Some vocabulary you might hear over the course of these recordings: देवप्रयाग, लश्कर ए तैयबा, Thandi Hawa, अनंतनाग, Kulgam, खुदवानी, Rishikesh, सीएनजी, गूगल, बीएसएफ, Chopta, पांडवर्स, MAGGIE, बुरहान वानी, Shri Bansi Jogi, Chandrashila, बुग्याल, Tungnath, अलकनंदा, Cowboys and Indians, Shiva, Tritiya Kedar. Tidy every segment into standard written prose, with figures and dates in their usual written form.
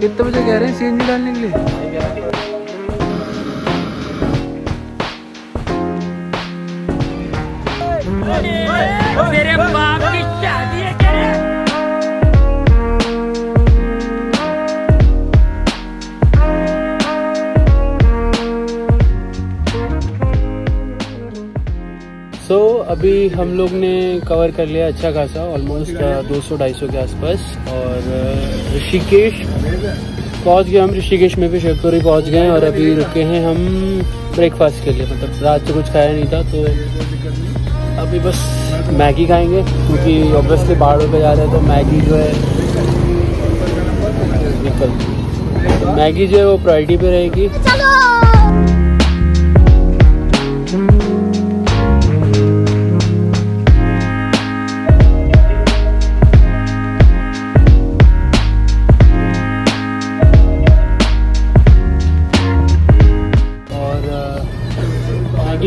कितने बजे कह रहे हैं सीएनजी डालने के लिए? मेरे बाप की शादी है क्या? सो अभी हम लोग ने कवर कर लिया अच्छा खासा ऑलमोस्ट 200-250 के आसपास और ऋषिकेश पहुंच गए। हम ऋषिकेश में भी शिवपुरी पहुंच गए और अभी रुके हैं हम ब्रेकफास्ट के लिए। मतलब रात से कुछ खाया नहीं था तो अभी बस मैगी खाएंगे क्योंकि ऑब्वियसली पहाड़ों पे जा रहे हैं तो मैगी जो है वो प्रायोरिटी पे रहेगी।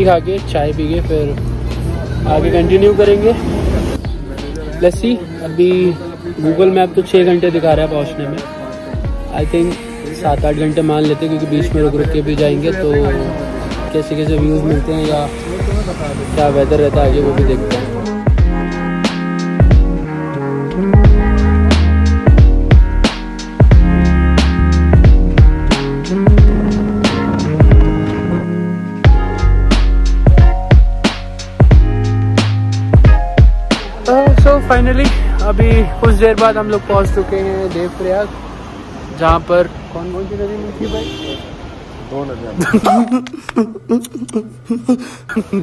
खा के चाय पी के फिर आगे कंटिन्यू करेंगे। लस्सी अभी गूगल मैप तो 6 घंटे दिखा रहा है पहुंचने में, आई थिंक 7-8 घंटे मान लेते हैं क्योंकि बीच में रुक के भी जाएंगे तो कैसे कैसे व्यूज मिलते हैं या क्या वेदर रहता है आगे वो भी देखते हैं। फाइनली अभी कुछ देर बाद हम लोग पहुंच चुके हैं देवप्रयाग, जहाँ पर कौन कौन सी नदी मिलती है भाई? 2 नदियाँ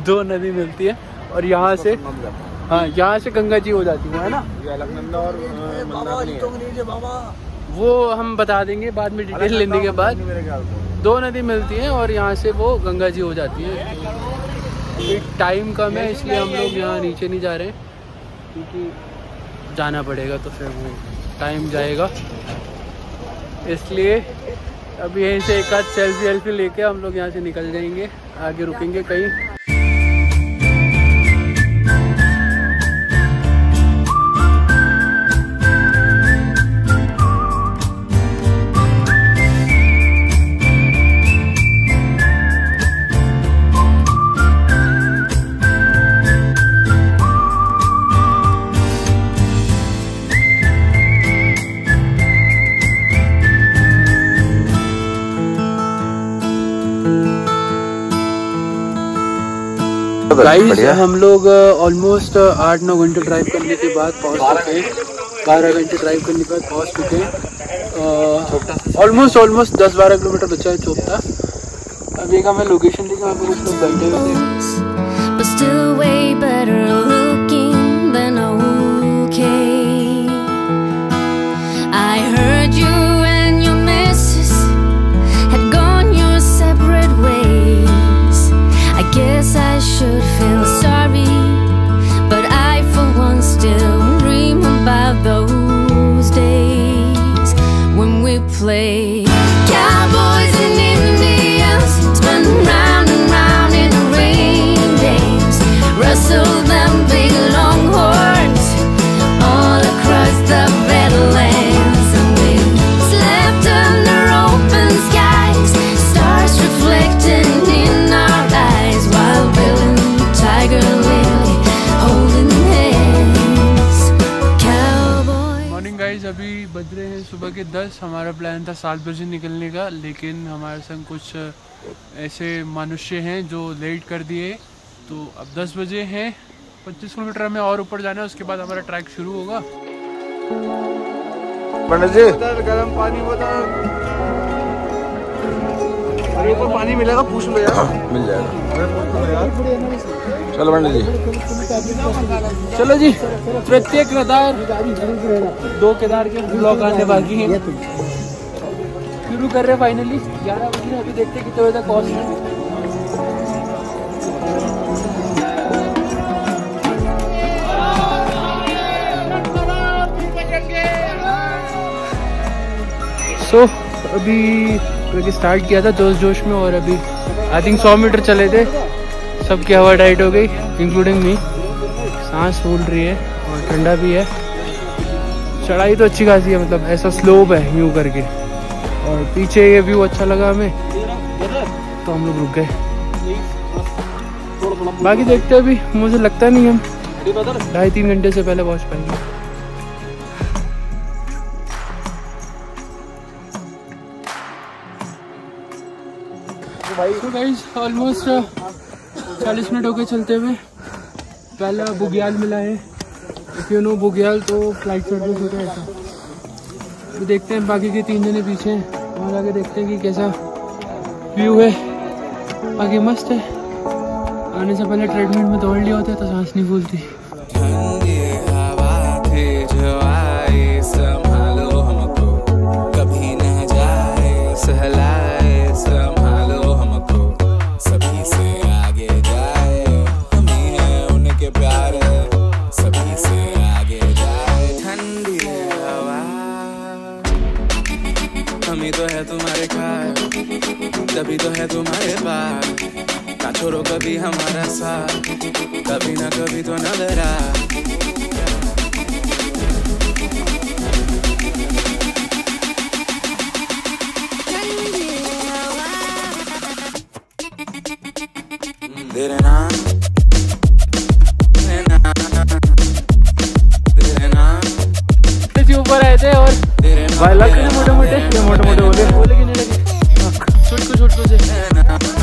दो नदी मिलती है और यहाँ से गंगा जी हो जाती है ना, अलकनंदा और बाबा वो हम बता देंगे बाद में डिटेल लेने के बाद। 2 नदी मिलती है और यहाँ से वो गंगा जी हो जाती है। टाइम कम है इसलिए हम लोग यहाँ नीचे नहीं जा रहे हैं क्योंकि जाना पड़ेगा तो फिर वो टाइम जाएगा, इसलिए अभी यहीं से एक आध सेल्फी लेके हम लोग यहाँ से निकल जाएंगे। आगे रुकेंगे कहीं। गाइस हम लोग ऑलमोस्ट 8-9 घंटे ड्राइव करने के बाद पहुंच चुके हैं। 12 घंटे ड्राइव करने के बाद पहुंच चुके हैं। ऑलमोस्ट 10-12 किलोमीटर बचा है चोपता। अभी का मैं लोकेशन देखा वहाँ पे कुछ लोग बैठे हुए थे। Guess I should feel sorry, but I for one still dream about those days when we played cowboys and Indians, spun round and round in the rain days, rustled them big long horns all across the badlands, and we slept under open skies, stars reflecting in our eyes. Tiger Lily holding hands, cowboy. अभी बज रहे हैं सुबह के 10। हमारा plan था 7 बजे निकलने का, लेकिन हमारे संग कुछ ऐसे मनुष्य हैं जो लेट कर दिए। तो अब 10 बजे हैं, 25 किलोमीटर हमें और ऊपर जाना है, उसके बाद हमारा ट्रैक शुरू होगा। पंडित जी गर्म पानी अरे ऊपर पानी मिलेगा, पूछ लो यार, मिल जाएगा। चलो पंडित जी, चलो जी, प्रत्येक केदार 2 केदार के ब्लॉग आने बाकी हैं, शुरू कर रहे हैं फाइनली 11 बजे। अभी देखते हैं कितने बजे तक पहुँच। तो अभी क्योंकि स्टार्ट किया था जोश में, और अभी आई थिंक 100 मीटर चले थे, सबकी हवा टाइट हो गई इंक्लूडिंग मी। सांस फूल रही है और ठंडा भी है। चढ़ाई तो अच्छी खासी है, मतलब ऐसा स्लोप है यूँ करके, और पीछे ये व्यू अच्छा लगा हमें, तो हम लोग रुक गए। बाकी देखते हैं, अभी मुझे लगता नहीं हम 2.5-3 घंटे से पहले पहुँच पाएंगे। तो गाइस ऑलमोस्ट 40 मिनट हो गए चलते हुए। पहला बुग्याल मिला है, इफ यू नो बुग्याल, तो फ्लाइट सर्विस होता है ऐसा। तो देखते हैं, बाकी के 3 जने पीछे हैं, वहाँ आगे देखते हैं कि कैसा व्यू है। बाकी मस्त है। आने से पहले ट्रेडमिल में दौड़ लिया होता है तो सांस नहीं फूलती। तभी तो है तुम्हारे पास, ना छोड़ो कभी हमारा साथ, कभी ना कभी तो नजर आ। तेरे नाम ऊपर आए थे और भाई लग रहे मोटे मोटे बोले कि नहीं लगे।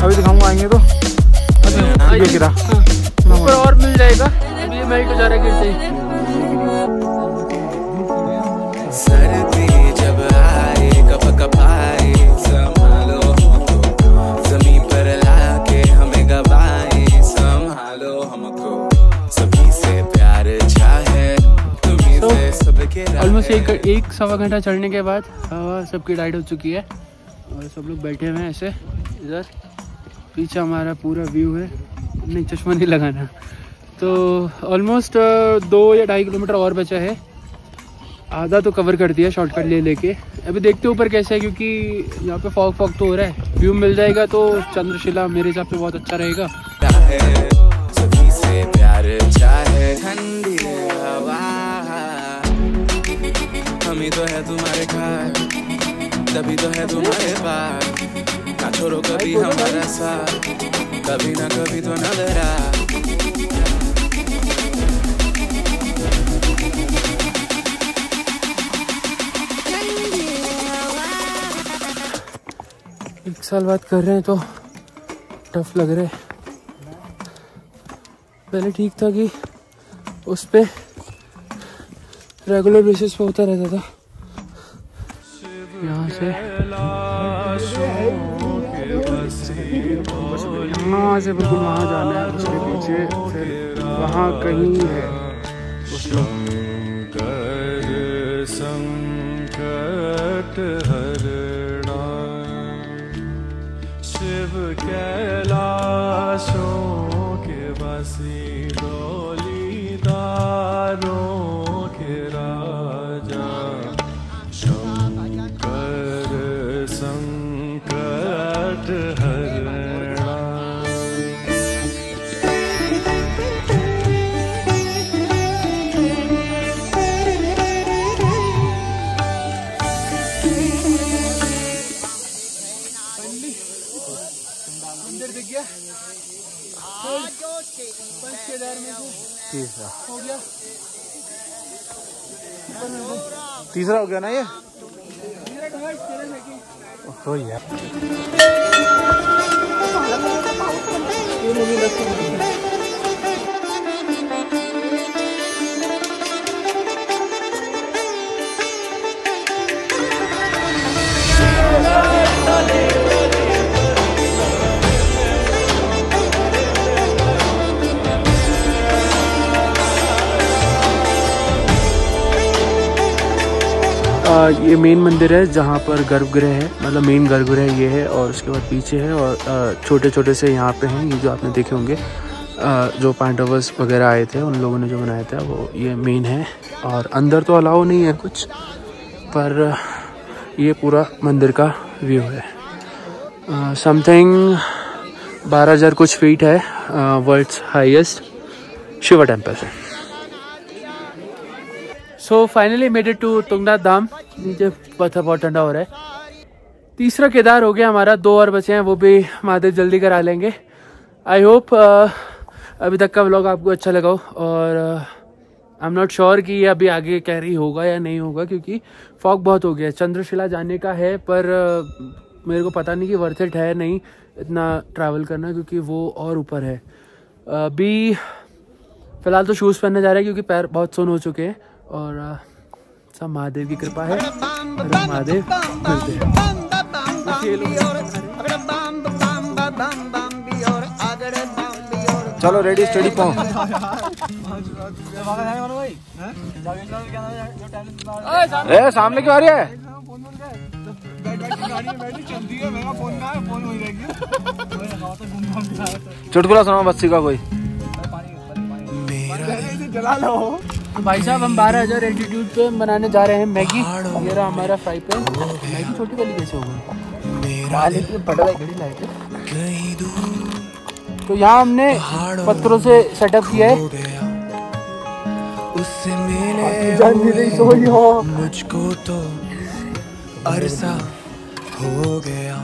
अभी दिखाऊंगा, आएंगे तो अभी गिरा ऊपर और मिल जाएगा। अभी मेरी तो जा रहा है गिरते ही। सर्दी जब आए कपकपाए, संभालो जमीन पर लाके हमें गवाए, संभालो हमको सभी से प्यार छाए तुम्हीं से सबके। ऑलमोस्ट 1-1.25 घंटा चढ़ने के बाद हवा सबकी टाइट हो चुकी है और सब लोग बैठे हुए हैं ऐसे। इधर पीछे हमारा पूरा व्यू है। नहीं, चश्मा नहीं लगाना। तो ऑलमोस्ट 2 या 2.5 किलोमीटर और बचा है, आधा तो कवर कर दिया शॉर्टकट ले लेके। अभी देखते हैं ऊपर कैसा है, क्योंकि यहाँ पे फॉग तो हो रहा है। व्यू मिल जाएगा तो चंद्रशिला मेरे हिसाब से बहुत अच्छा रहेगा। सभी से प्यार चाहे, ठंडी हवा हमें तो है तुम्हारे खाए, तभी तो है तुम्हारे पास, ना छोड़ो कभी हमारा साथ, कभी ना कभी तो नजर आ। एक साल बात कर रहे हैं तो टफ लग रहा है। पहले ठीक था कि उस पे रेगुलर बेसिस पे होता रहता था। यहाँ से बिल्कुल वहाँ जाना है, उसके पीछे फिर वहाँ कहीं है। शिव कैलाशों के बसी डोली दारों के राजा हो गया। तीसरा हो गया ना ये तो यार। ये मेन मंदिर है जहाँ पर गर्भगृह है, मतलब मेन गर्भगृह ये है और उसके बाद पीछे है और छोटे छोटे से यहाँ पे हैं, ये जो आपने देखे होंगे जो पांडवर्स वगैरह आए थे उन लोगों ने जो बनाया था वो ये मेन है। और अंदर तो अलाउ नहीं है कुछ, पर ये पूरा मंदिर का व्यू है। समथिंग 12,000 कुछ फीट है वर्ल्ड्स हाईएस्ट शिवा टेम्पल है। So finally made it to Tungnath Dham. नीचे पत्थर बहुत ठंडा हो रहा है। तीसरा केदार हो गया हमारा, 2 और बचे हैं, वो भी महादेव जल्दी करा लेंगे। आई होप अभी तक का व्लॉग आपको अच्छा लगा हो। और आई एम नॉट श्योर कि ये अभी आगे कैरी होगा या नहीं होगा क्योंकि फॉग बहुत हो गया है। चंद्रशिला जाने का है पर मेरे को पता नहीं कि वर्थ इट है नहीं इतना ट्रैवल करना क्योंकि वो और ऊपर है। अभी फ़िलहाल तो शूज़ पहनने जा रहे हैं क्योंकि पैर बहुत सुन हो चुके हैं। और सब महादेव की कृपा है। महादेव मिलते हैं। चलो रेडी स्टडी पाओ। ए सामने क्यों आ रही है? चुटकुला सुनाओ बस्सी का कोई। जला लो भाई साहब, हम 12,000 एल्टीट्यूड पे बनाने जा रहे हैं मैगी। ये रहा हमारा फ्राई पैन। मैगी छोटी वाली कैसे होगी? तो यहाँ हमने पत्थरों से सेटअप किया है। मुझको तो अरसा हो गया।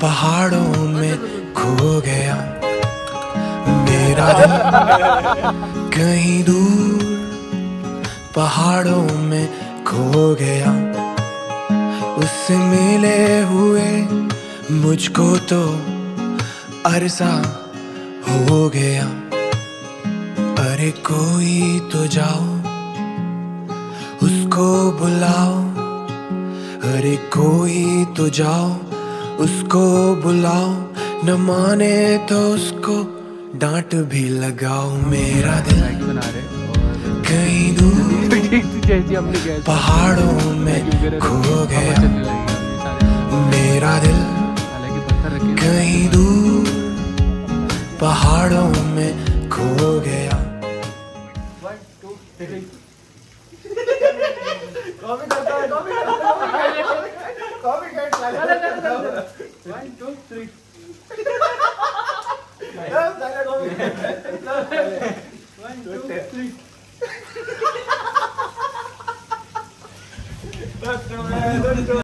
पहाड़ों में खो गया मेरा दिल, कहीं दूर पहाड़ों में खो गया। उससे मिले हुए मुझको तो अरसा हो गया। अरे कोई तो जाओ उसको बुलाओ, अरे कोई तो जाओ उसको बुलाओ, न माने तो उसको डांट भी लगाओ। मेरा दिल कहीं दूर पहाड़ों में खो गया। मेरा दिल कहीं दूर पहाड़ों में खो गया। One, two, three.